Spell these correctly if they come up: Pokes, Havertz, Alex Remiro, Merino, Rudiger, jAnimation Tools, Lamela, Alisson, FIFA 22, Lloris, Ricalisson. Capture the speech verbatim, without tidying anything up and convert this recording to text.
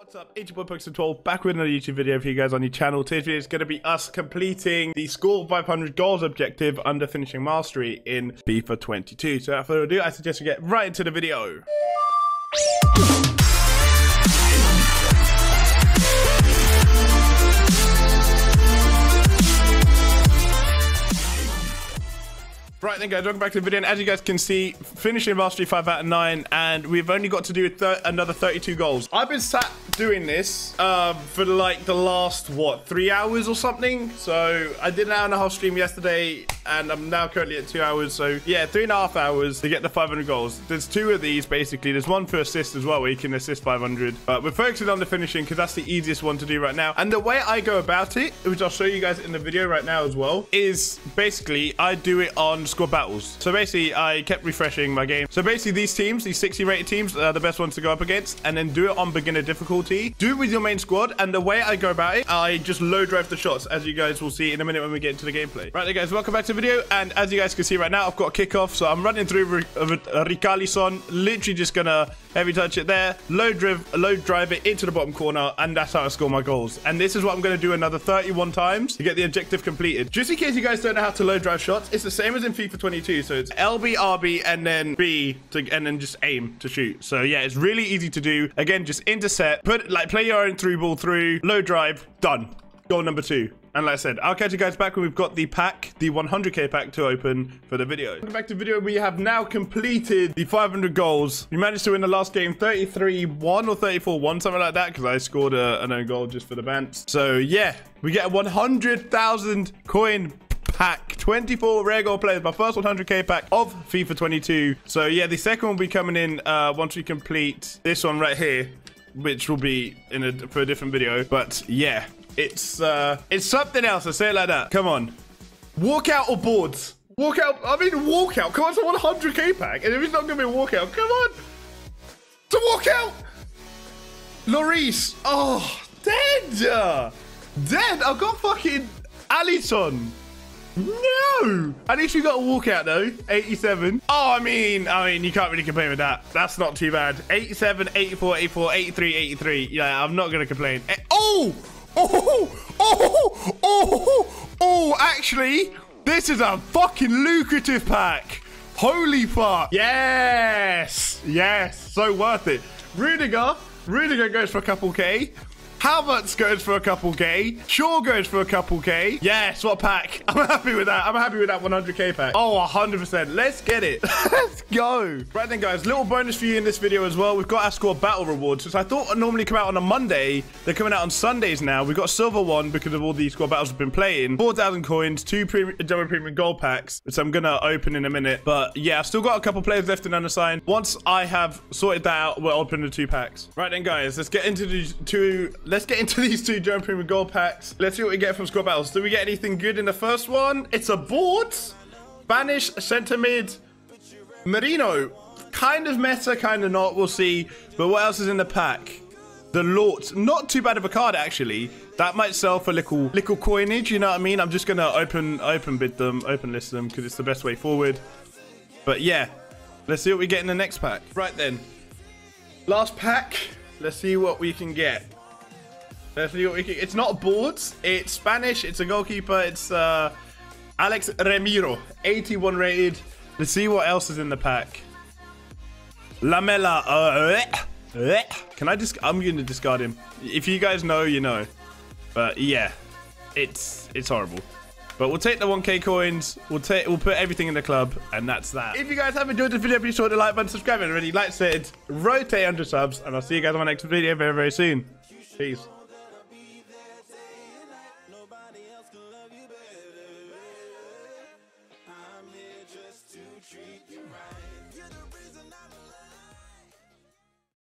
What's up, it's your boy Pokes twelve, back with another YouTube video for you guys on your channel. Today's video is going to be us completing the score five hundred goals objective under finishing mastery in FIFA twenty-two. So without further ado, I suggest we get right into the video. Right then guys, welcome back to the video, and as you guys can see, finishing mastery five out of nine, and we've only got to do th another thirty-two goals. I've been sat doing this uh, for like the last, what, three hours or something? So I did an hour and a half stream yesterday, and I'm now currently at two hours, so yeah, three and a half hours to get the five hundred goals. There's two of these basically, there's one for assist as well, where you can assist five hundred, but we're focusing on the finishing because that's the easiest one to do right now. And the way I go about it, which I'll show you guys in the video right now as well, is basically I do it on squad battles. So basically I kept refreshing my game. So basically these teams, these sixty rated teams are the best ones to go up against, and then do it on beginner difficulty. Do it with your main squad, and the way I go about it, I just low drive the shots, as you guys will see in a minute when we get into the gameplay. Right there guys, welcome back to the video, and as you guys can see right now, I've got a kickoff, so I'm running through Ricalisson, literally just gonna heavy touch it there, low drive, low drive it into the bottom corner, and that's how I score my goals. And this is what I'm gonna do another thirty-one times to get the objective completed. Just in case you guys don't know how to low drive shots, it's the same as in FIFA twenty-two, so it's L B, R B, and then B, to, and then just aim to shoot. So yeah, it's really easy to do. Again, just intercept, put like play your own through ball through, low drive, done. Goal number two. And like I said, I'll catch you guys back when we've got the pack, the one hundred K pack to open for the video. Welcome back to the video. We have now completed the five hundred goals. We managed to win the last game thirty-three one or thirty-four one, something like that, because I scored a, an own goal just for the bants. So yeah, we get a one hundred thousand coin pack, twenty-four rare gold players, my first one hundred K pack of FIFA twenty-two. So yeah, the second one will be coming in uh, once we complete this one right here, which will be in a, for a different video. But yeah, it's uh, it's something else. I say it like that. Come on, walkout or boards? Walkout. I mean walkout. Come on, it's a one hundred K pack, and if it's not gonna be a walkout, come on, to walkout. Lloris. Oh, dead, dead. I've got fucking Alisson. No! At least we got a walkout though. eighty-seven. Oh, I mean, I mean, you can't really complain with that. That's not too bad. eighty-seven, eighty-four, eighty-four, eighty-three, eighty-three. Yeah, I'm not gonna complain. Oh! Oh! Oh! Oh! Oh! Actually, this is a fucking lucrative pack. Holy fuck! Yes! Yes! So worth it. Rudiger. Rudiger goes for a couple K. Havertz goes for a couple K. Shaw goes for a couple K. Yes, what a pack. I'm happy with that. I'm happy with that one hundred K pack. Oh, one hundred percent. Let's get it. Let's go. Right then, guys. Little bonus for you in this video as well. We've got our squad battle rewards. Since I thought I'd normally come out on a Monday, they're coming out on Sundays now. We've got a silver one because of all the squad battles we've been playing. four thousand coins, two premium, double premium gold packs, which I'm going to open in a minute. But yeah, I've still got a couple players left in unassigned. Once I have sorted that out, we'll open the two packs. Right then, guys. Let's get into the two... Let's get into these two German Premium Gold Packs. Let's see what we get from squad battles. Do we get anything good in the first one? It's a board. Spanish, centre mid, Merino. Kind of meta, kind of not. We'll see. But what else is in the pack? The Lords. Not too bad of a card, actually. That might sell for little, little coinage, you know what I mean? I'm just going to open open bid them, open list them, because it's the best way forward. But yeah, let's see what we get in the next pack. Right then. Last pack. Let's see what we can get. Let's see what we can. It's not boards. It's Spanish. It's a goalkeeper. It's uh, Alex Remiro, eighty-one rated. Let's see what else is in the pack. Lamela. Uh, can I just? I'm gonna discard him. If you guys know, you know. But yeah, it's it's horrible. But we'll take the one K coins, we'll take, we'll put everything in the club, and that's that. If you guys have enjoyed this video, be sure to like button, subscribe, and already like said, rotate under subs, and I'll see you guys on my next video very, very soon. Peace.